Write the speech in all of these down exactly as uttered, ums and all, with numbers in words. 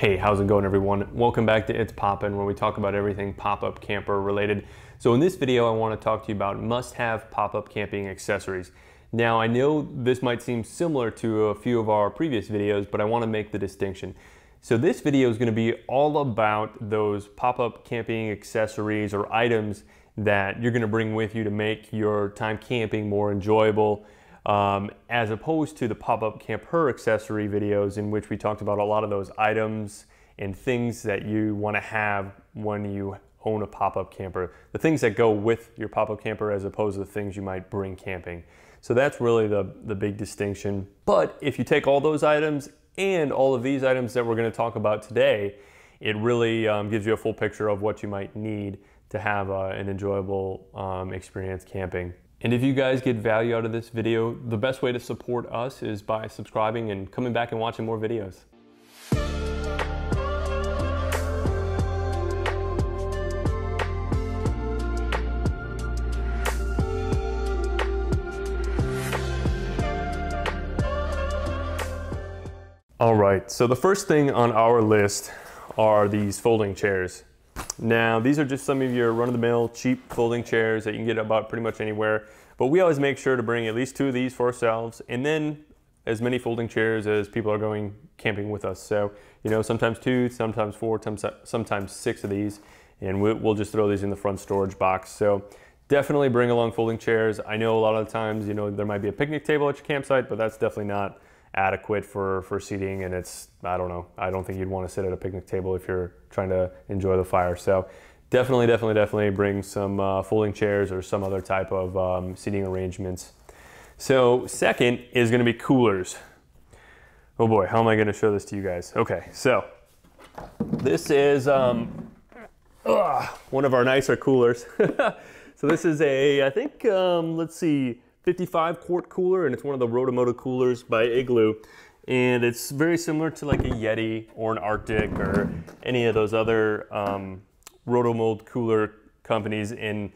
Hey, how's it going everyone? Welcome back to It's Poppin', where we talk about everything pop-up camper related. So in this video, I wanna talk to you about must-have pop-up camping accessories. Now, I know this might seem similar to a few of our previous videos, but I wanna make the distinction. So this video is gonna be all about those pop-up camping accessories or items that you're gonna bring with you to make your time camping more enjoyable, Um, as opposed to the pop-up camper accessory videos, in which we talked about a lot of those items and things that you want to have when you own a pop-up camper. The things that go with your pop-up camper as opposed to the things you might bring camping. So that's really the, the big distinction. But if you take all those items and all of these items that we're going to talk about today, it really um, gives you a full picture of what you might need to have uh, an enjoyable um, experience camping. And if you guys get value out of this video, the best way to support us is by subscribing and coming back and watching more videos. All right, so the first thing on our list are these folding chairs. Now, these are just some of your run-of-the-mill cheap folding chairs that you can get about pretty much anywhere, but we always make sure to bring at least two of these for ourselves and then as many folding chairs as people are going camping with us. So, you know, sometimes two, sometimes four, sometimes six of these, and we'll just throw these in the front storage box. So definitely bring along folding chairs. I know a lot of the times, you know, there might be a picnic table at your campsite, but that's definitely not adequate for for seating, and it's I don't know I don't think you'd want to sit at a picnic table if you're trying to enjoy the fire. So definitely definitely definitely bring some uh, folding chairs or some other type of um, seating arrangements. So second is going to be coolers. Oh boy, how am I going to show this to you guys? Okay, so this is um, ugh, one of our nicer coolers. So this is a I think um, let's see fifty-five quart cooler, and it's one of the Rotomoto coolers by Igloo, and it's very similar to like a Yeti or an Arctic or any of those other um, Rotomold cooler companies. And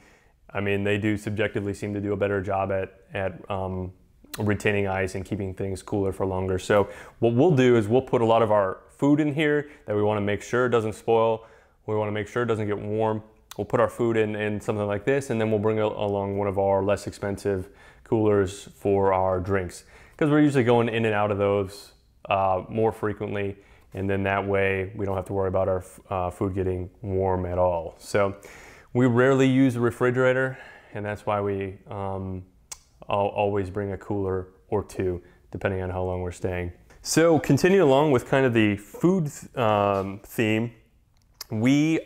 I mean, they do subjectively seem to do a better job at at um, retaining ice and keeping things cooler for longer. So what we'll do is we'll put a lot of our food in here that we want to make sure it doesn't spoil. We want to make sure it doesn't get warm. We'll put our food in, in something like this, and then we'll bring along one of our less expensive coolers for our drinks, because we're usually going in and out of those uh, more frequently, and then that way we don't have to worry about our uh, food getting warm at all. So we rarely use a refrigerator, and that's why we um, always bring a cooler or two depending on how long we're staying. So continue along with kind of the food um, theme, we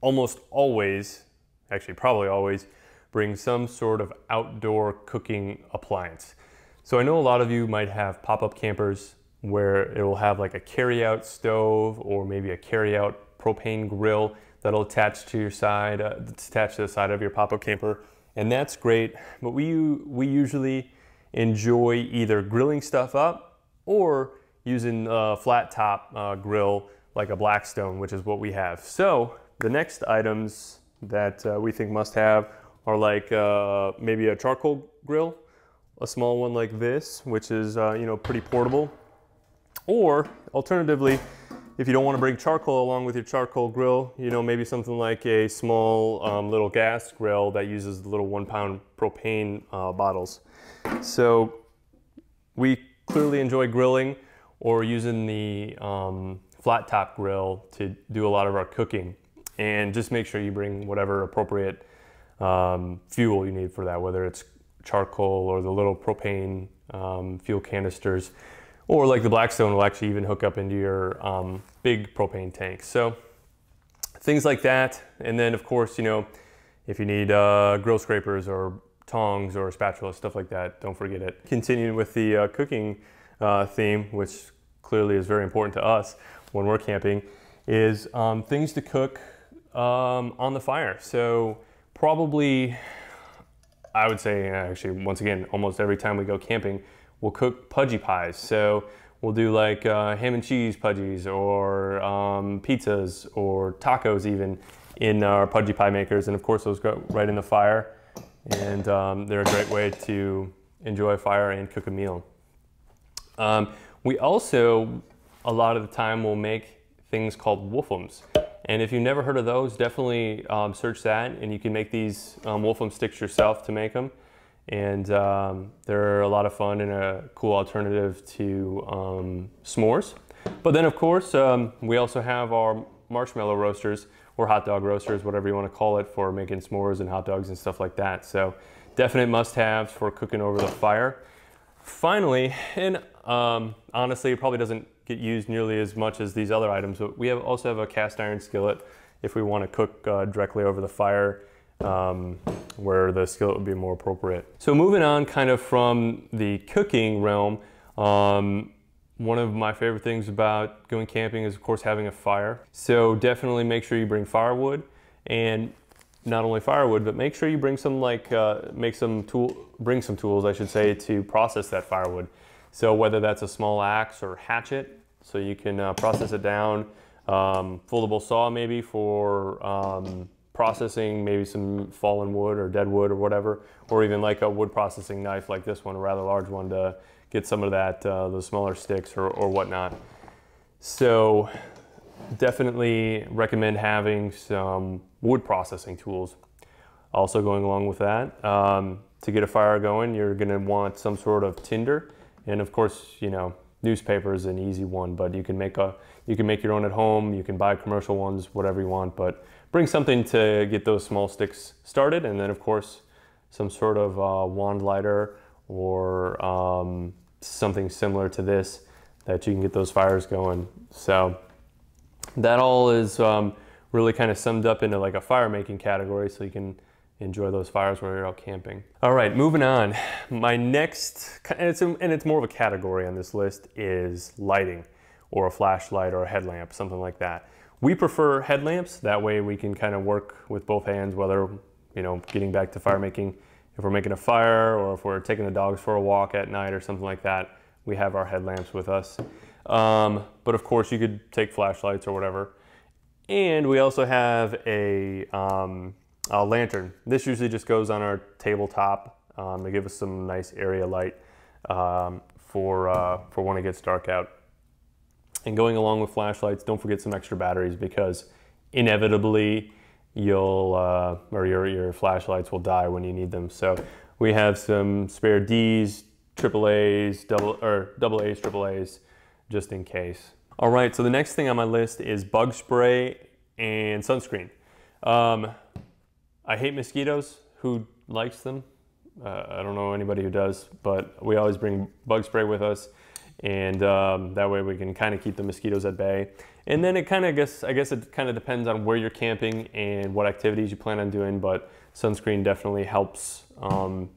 almost always, actually probably always, bring some sort of outdoor cooking appliance. So I know a lot of you might have pop-up campers where it will have like a carry-out stove or maybe a carry-out propane grill that'll attach to your side, uh, attach to the side of your pop-up camper, and that's great. But we we usually enjoy either grilling stuff up or using a flat-top uh, grill like a Blackstone, which is what we have. So the next items that uh, we think must have are like uh, maybe a charcoal grill, a small one like this, which is uh, you know, pretty portable. Or alternatively, if you don't want to bring charcoal along with your charcoal grill, you know, maybe something like a small um, little gas grill that uses the little one pound propane uh, bottles. So we clearly enjoy grilling or using the um, flat top grill to do a lot of our cooking, and just make sure you bring whatever appropriate Um, fuel you need for that, whether it's charcoal or the little propane um, fuel canisters, or like the Blackstone will actually even hook up into your um, big propane tank. So things like that. And then of course, you know, if you need uh, grill scrapers or tongs or spatula, stuff like that, don't forget it. Continuing with the uh, cooking uh, theme, which clearly is very important to us when we're camping, is um, things to cook um, on the fire. So probably, I would say, actually, once again, almost every time we go camping, we'll cook pudgy pies. So we'll do like uh, ham and cheese pudgies, or um, pizzas, or tacos even, in our Pudgy Pie Makers. And of course, those go right in the fire. And um, they're a great way to enjoy fire and cook a meal. Um, we also, a lot of the time, will make things called wolfums. And if you've never heard of those, definitely um, search that, and you can make these um, wolfum sticks yourself to make them. And um, they're a lot of fun and a cool alternative to um, s'mores. But then of course, um, we also have our marshmallow roasters or hot dog roasters, whatever you want to call it, for making s'mores and hot dogs and stuff like that. So definite must-haves for cooking over the fire. Finally, and um, honestly, it probably doesn't get used nearly as much as these other items, but we have also have a cast iron skillet if we want to cook uh, directly over the fire, um, where the skillet would be more appropriate. So moving on kind of from the cooking realm, um, one of my favorite things about going camping is of course having a fire. So definitely make sure you bring firewood, and not only firewood, but make sure you bring some like, uh, make some tool, bring some tools, I should say, to process that firewood. So whether that's a small axe or hatchet, so you can uh, process it down, um, foldable saw maybe for um, processing maybe some fallen wood or dead wood or whatever, or even like a wood processing knife like this one, a rather large one, to get some of that, uh, those smaller sticks or, or whatnot. So definitely recommend having some wood processing tools. Also going along with that, um, to get a fire going, you're gonna want some sort of tinder, and of course, you know, newspaper is an easy one, but you can make a you can make your own at home. You can buy commercial ones, whatever you want, but bring something to get those small sticks started, and then of course, some sort of uh, wand lighter or um, something similar to this that you can get those fires going. So that all is. Um, really kind of summed up into like a fire making category, so you can enjoy those fires while you're out camping. All right, moving on. My next, and it's, a, and it's more of a category on this list, is lighting, or a flashlight or a headlamp, something like that. We prefer headlamps, that way we can kind of work with both hands, whether, you know, getting back to fire making, if we're making a fire or if we're taking the dogs for a walk at night or something like that, we have our headlamps with us. Um, but of course you could take flashlights or whatever. And we also have a, um, a lantern. This usually just goes on our tabletop um, to give us some nice area light um, for, uh, for when it gets dark out. And going along with flashlights, don't forget some extra batteries, because inevitably you'll, uh, or your, your flashlights will die when you need them. So we have some spare Ds, triple A's, double, or double A's, triple A's, just in case. All right, so the next thing on my list is bug spray and sunscreen. Um, I hate mosquitoes. Who likes them? Uh, I don't know anybody who does, but we always bring bug spray with us, and um, that way we can kind of keep the mosquitoes at bay. And then it kind of, guess, I guess it kind of depends on where you're camping and what activities you plan on doing, but sunscreen definitely helps um,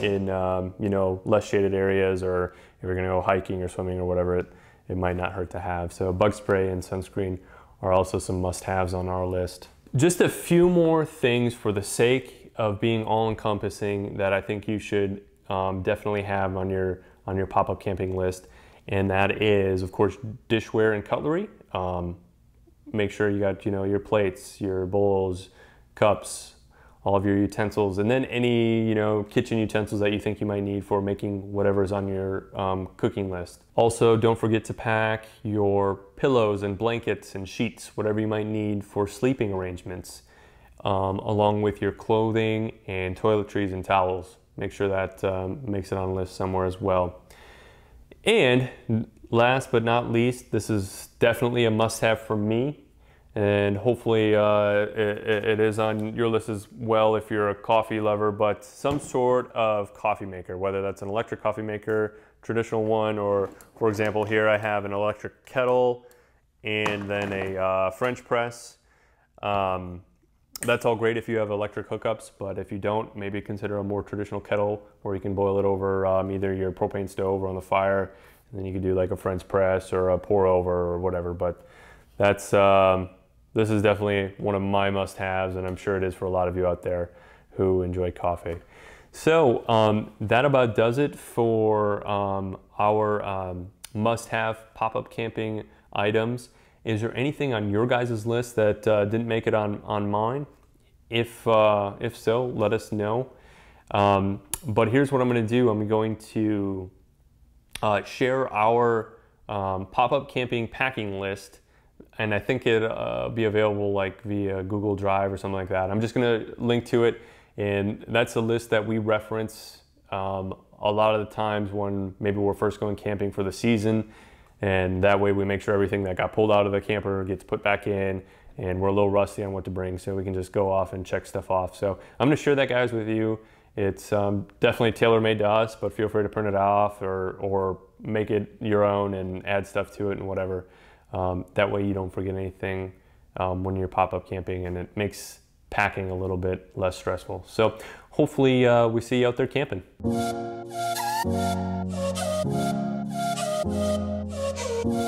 in, um, you know, less shaded areas, or if you're gonna go hiking or swimming or whatever, it, it might not hurt to have. So bug spray and sunscreen are also some must-haves on our list. Just a few more things for the sake of being all-encompassing that I think you should um, definitely have on your, on your pop-up camping list. And that is, of course, dishware and cutlery. Um, make sure you got, you know, your plates, your bowls, cups, all of your utensils, and then any, you know, kitchen utensils that you think you might need for making whatever's on your um, cooking list. Also, don't forget to pack your pillows and blankets and sheets, whatever you might need for sleeping arrangements, um, along with your clothing and toiletries and towels. Make sure that um, makes it on a list somewhere as well. And last but not least, this is definitely a must-have for me, and hopefully uh, it, it is on your list as well if you're a coffee lover, but some sort of coffee maker, whether that's an electric coffee maker, traditional one, or for example, here I have an electric kettle and then a uh, French press. Um, that's all great if you have electric hookups, but if you don't, maybe consider a more traditional kettle where you can boil it over um, either your propane stove or on the fire, and then you can do like a French press or a pour over or whatever. But that's, um, this is definitely one of my must-haves, and I'm sure it is for a lot of you out there who enjoy coffee. So um, that about does it for um, our um, must-have pop-up camping items. Is there anything on your guys' list that uh, didn't make it on, on mine? If, uh, if so, let us know. Um, but here's what I'm gonna do. I'm going to uh, share our um, pop-up camping packing list and I think it'll uh, be available like via Google Drive or something like that. I'm just gonna link to it, and that's a list that we reference um, a lot of the times when maybe we're first going camping for the season, and that way we make sure everything that got pulled out of the camper gets put back in, and we're a little rusty on what to bring, so we can just go off and check stuff off. So I'm gonna share that, guys, with you. It's um, definitely tailor-made to us, but feel free to print it off or, or make it your own and add stuff to it and whatever. Um, that way you don't forget anything um, when you're pop-up camping, and it makes packing a little bit less stressful. So hopefully uh, we see you out there camping. We'll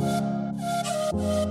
be right back.